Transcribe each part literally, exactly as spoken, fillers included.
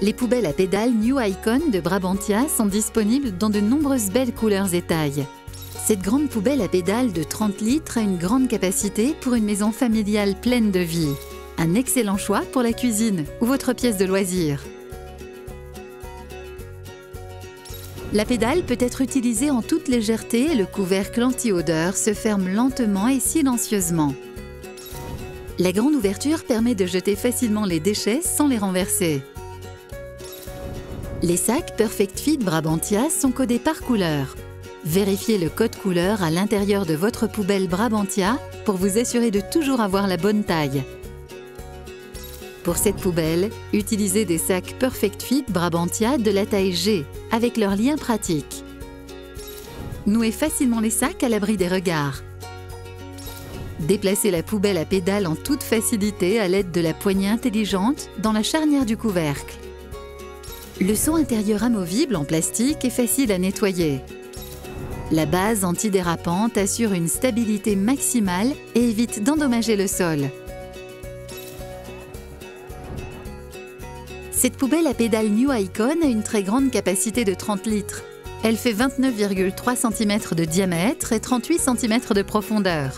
Les poubelles à pédales NewIcon de Brabantia sont disponibles dans de nombreuses belles couleurs et tailles. Cette grande poubelle à pédales de trente litres a une grande capacité pour une maison familiale pleine de vie. Un excellent choix pour la cuisine ou votre pièce de loisirs. La pédale peut être utilisée en toute légèreté et le couvercle anti-odeur se ferme lentement et silencieusement. La grande ouverture permet de jeter facilement les déchets sans les renverser. Les sacs PerfectFit Brabantia sont codés par couleur. Vérifiez le code couleur à l'intérieur de votre poubelle Brabantia pour vous assurer de toujours avoir la bonne taille. Pour cette poubelle, utilisez des sacs PerfectFit Brabantia de la taille G avec leur lien pratique. Nouez facilement les sacs à l'abri des regards. Déplacez la poubelle à pédales en toute facilité à l'aide de la poignée intelligente dans la charnière du couvercle. Le seau intérieur amovible en plastique est facile à nettoyer. La base antidérapante assure une stabilité maximale et évite d'endommager le sol. Cette poubelle à pédales NewIcon a une très grande capacité de trente litres. Elle fait vingt-neuf virgule trois centimètres de diamètre et trente-huit centimètres de profondeur.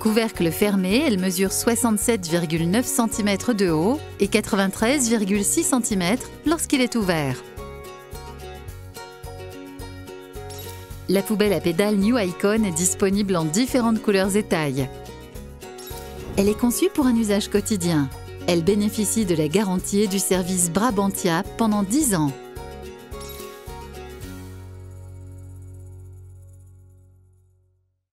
Couvercle fermé, elle mesure soixante-sept virgule neuf centimètres de haut et quatre-vingt-treize virgule six centimètres lorsqu'il est ouvert. La poubelle à pédales NewIcon est disponible en différentes couleurs et tailles. Elle est conçue pour un usage quotidien. Elle bénéficie de la garantie et du service Brabantia pendant dix ans.